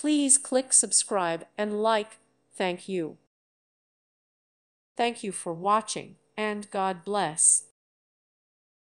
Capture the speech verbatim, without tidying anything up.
Please click subscribe and like. Thank you. Thank you for watching, and God bless.